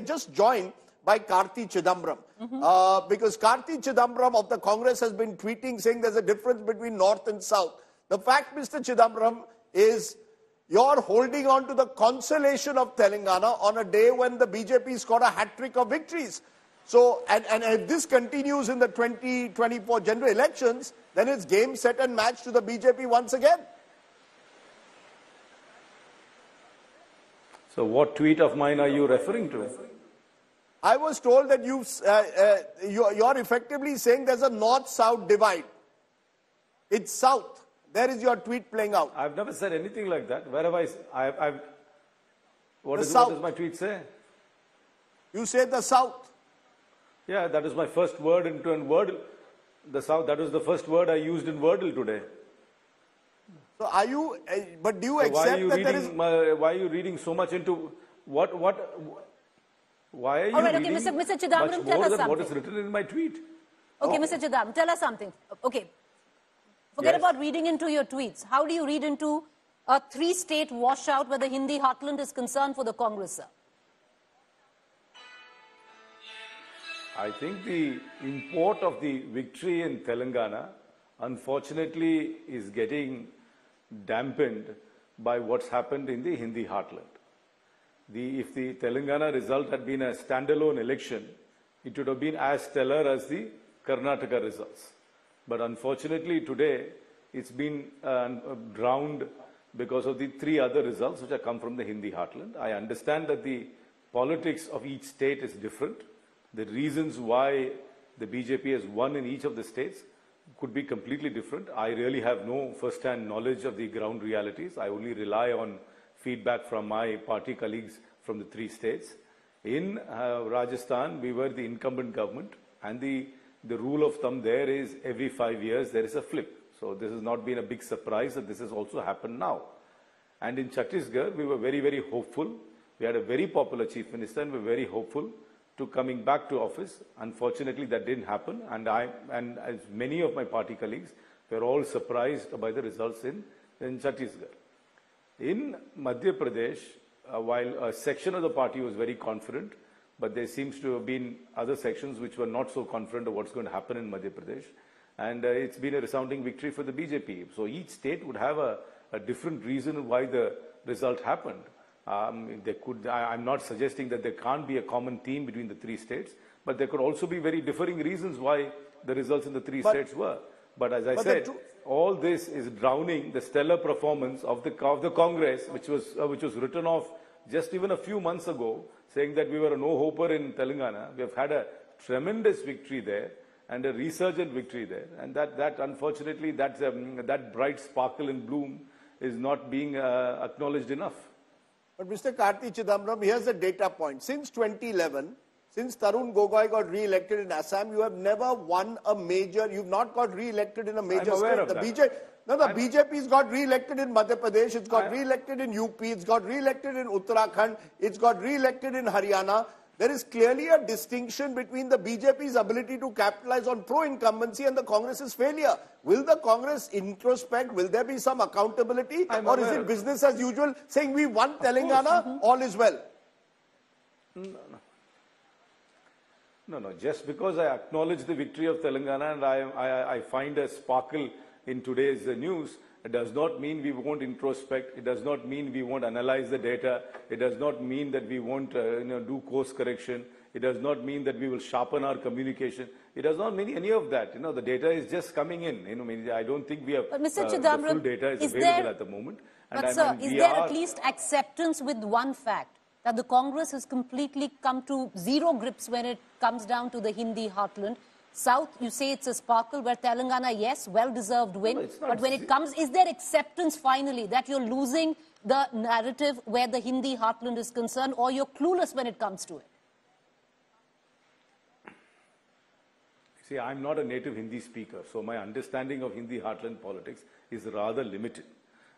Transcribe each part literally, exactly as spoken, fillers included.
just joined by Karti Chidambaram. Mm-hmm. uh, because Karti Chidambaram of the Congress has been tweeting, saying there's a difference between North and South. The fact, Mister Chidambaram, is you're holding on to the consolation of Telangana on a day when the B J P scored a hat-trick of victories. So, and, and if this continues in the twenty twenty-four general elections, then it's game, set and match to the B J P once again. So what tweet of mine are you referring to? I was told that you've, uh, uh, you, you're effectively saying there's a north-south divide. It's south. There is your tweet playing out. I've never said anything like that. Where have I... I've, I've, what, is, what does my tweet say? You say the south. Yeah, that is my first word into an Wordle. The South, that was the first word I used in Wordle today. So are you, uh, but do you so accept why are you that reading, there is... My, why are you reading so much into, what, what, why are you right, reading okay, Mister Mister Chidambaram, much tell more us than something. What is written in my tweet? Okay, oh. Mister Chidambaram, tell us something. Okay, forget yes. about reading into your tweets. How do you read into a three-state washout where the Hindi heartland is concerned for the Congress, sir? I think the import of the victory in Telangana, unfortunately, is getting dampened by what's happened in the Hindi heartland. The, if the Telangana result had been a standalone election, it would have been as stellar as the Karnataka results. But unfortunately, today, it's been uh, drowned because of the three other results which have come from the Hindi heartland. I understand that the politics of each state is different. The reasons why the B J P has won in each of the states could be completely different. I really have no first-hand knowledge of the ground realities. I only rely on feedback from my party colleagues from the three states. In uh, Rajasthan, we were the incumbent government, and the, the rule of thumb there is every five years there is a flip. So this has not been a big surprise that this has also happened now. And in Chhattisgarh, we were very, very hopeful. We had a very popular chief minister, and we were very hopeful to coming back to office. Unfortunately, that didn't happen, and I and as many of my party colleagues were all surprised by the results in, in Chhattisgarh. In Madhya Pradesh, uh, while a section of the party was very confident, but there seems to have been other sections which were not so confident of what's going to happen in Madhya Pradesh, and uh, it's been a resounding victory for the B J P. So each state would have a, a different reason why the result happened. Um, they could, I, I'm not suggesting that there can't be a common theme between the three states, but there could also be very differing reasons why the results in the three but, states were. But as I but said, all this is drowning the stellar performance of the, of the Congress, which was, uh, which was written off just even a few months ago, saying that we were a no-hoper in Telangana. We have had a tremendous victory there and a resurgent victory there. And that, that unfortunately, that's, um, that bright sparkle and bloom is not being uh, acknowledged enough. But Mister Karti Chidambaram, here's a data point. Since twenty eleven, since Tarun Gogoi got re-elected in Assam, you have never won a major, you've not got re-elected in a major I'm aware state. Of the that. B J P, no, the I'm B J P's got re-elected in Madhya Pradesh, it's got re-elected in U P, it's got re-elected in Uttarakhand, it's got re-elected in Haryana. There is clearly a distinction between the B J P's ability to capitalize on pro-incumbency and the Congress's failure. Will the Congress introspect? Will there be some accountability? I'm or aware. Is it business as usual, saying we won Telangana, mm -hmm. all is well? No no. no, no. Just because I acknowledge the victory of Telangana and I, I, I find a sparkle in today's news, it does not mean we won't introspect. It does not mean we won't analyze the data. It does not mean that we won't uh, you know, do course correction. It does not mean that we will sharpen our communication. It does not mean any of that. You know, the data is just coming in. You know, I don't think we have but Mister Uh, the full data is, is available there, at the moment. And but I sir, mean, is there are, at least acceptance with one fact that the Congress has completely come to zero grips when it comes down to the Hindi heartland? South, you say it's a sparkle, where Telangana, yes, well-deserved win. No, but when it comes, is there acceptance finally that you're losing the narrative where the Hindi heartland is concerned, or you're clueless when it comes to it? See, I'm not a native Hindi speaker, so my understanding of Hindi heartland politics is rather limited.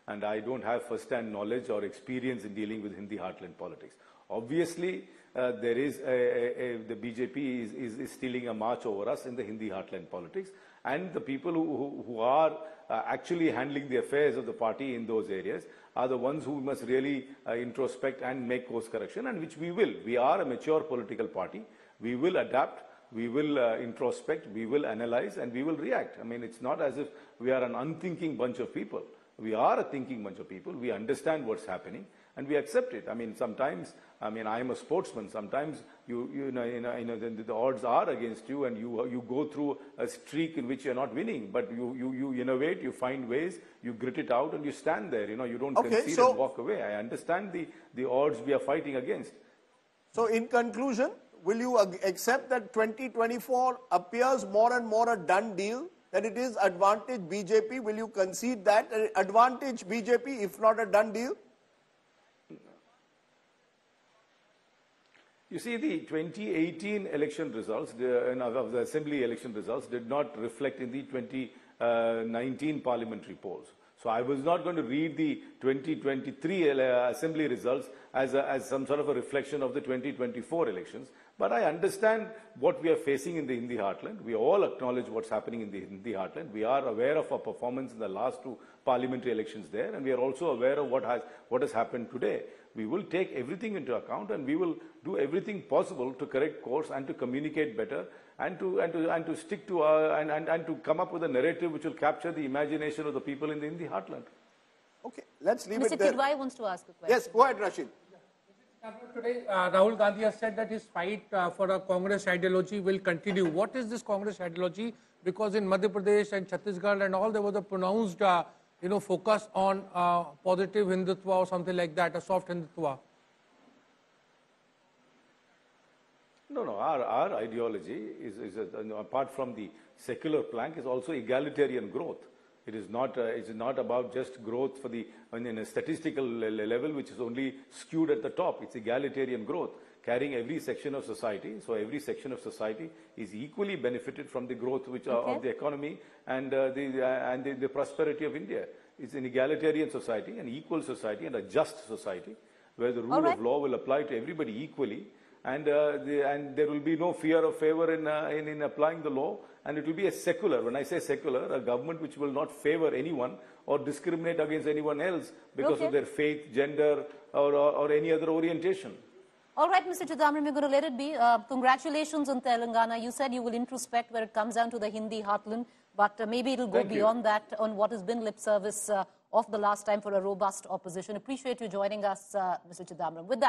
And I don't have first-hand knowledge or experience in dealing with Hindi heartland politics. Obviously, uh, there is a, a, a, the B J P is, is, is stealing a march over us in the Hindi heartland politics, and the people who, who, who are uh, actually handling the affairs of the party in those areas are the ones who must really uh, introspect and make course correction, and which we will. We are a mature political party. We will adapt. We will uh, introspect. We will analyze, and we will react. I mean, it's not as if we are an unthinking bunch of people. We are a thinking bunch of people. We understand what's happening, and we accept it. I mean, sometimes, I mean, I am a sportsman. Sometimes, you, you know, you know, you know the, the odds are against you, and you, you go through a streak in which you're not winning. But you, you, you innovate, you find ways, you grit it out, and you stand there. You know, you don't okay, concede so and walk away. I understand the, the odds we are fighting against. So, in conclusion, will you accept that twenty twenty-four appears more and more a done deal? That it is advantage B J P, will you concede that? Advantage B J P, if not a done deal? You see, the twenty eighteen election results, the, of the assembly election results, did not reflect in the twenty nineteen parliamentary polls. So I was not going to read the twenty twenty-three assembly results as, a, as some sort of a reflection of the twenty twenty-four elections. But I understand what we are facing in the Hindi heartland. We all acknowledge what's happening in the Hindi heartland. We are aware of our performance in the last two parliamentary elections there, and we are also aware of what has, what has happened today. We will take everything into account, and we will do everything possible to correct course and to communicate better, and to and to and to stick to our and, and, and to come up with a narrative which will capture the imagination of the people in the in the heartland. Okay, let's leave Mister it there. Mister Tidwai wants to ask a question. Yes, go ahead, Rashid. Today, uh, Rahul Gandhi has said that his fight uh, for a Congress ideology will continue. What is this Congress ideology? Because in Madhya Pradesh and Chhattisgarh and all, there was a pronounced, uh, you know, focus on uh, positive Hindutva or something like that, a soft Hindutva. No, no, our, our ideology is, is a, you know, apart from the secular plank, is also egalitarian growth. It is not, uh, it is not about just growth for the, I mean, in a statistical level, which is only skewed at the top. It's egalitarian growth, carrying every section of society. So every section of society is equally benefited from the growth which, okay. uh, of the economy and, uh, the, uh, and the, the prosperity of India. It's an egalitarian society, an equal society, and a just society, where the rule right. of law will apply to everybody equally. And, uh, the, and there will be no fear of favor in, uh, in, in applying the law. And it will be a secular, when I say secular, a government which will not favor anyone or discriminate against anyone else because okay. of their faith, gender, or, or, or any other orientation. All right, Mister Chidambaram, we're going to let it be. Uh, congratulations on Telangana. You said you will introspect where it comes down to the Hindi heartland, but uh, maybe it will go Thank beyond you. that on what has been lip service uh, of the last time for a robust opposition. Appreciate you joining us, uh, Mister Chidambaram. With that.